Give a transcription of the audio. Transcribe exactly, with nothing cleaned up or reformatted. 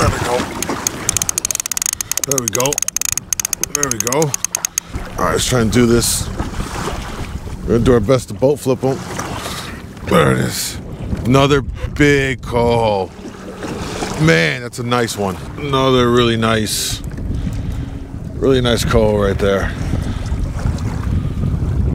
There we go. There we go. There we go. All right, let's try and do this. We're gonna do our best to boat flip them. There it is. Another big call. Man, that's a nice one. Another really nice, really nice call right there.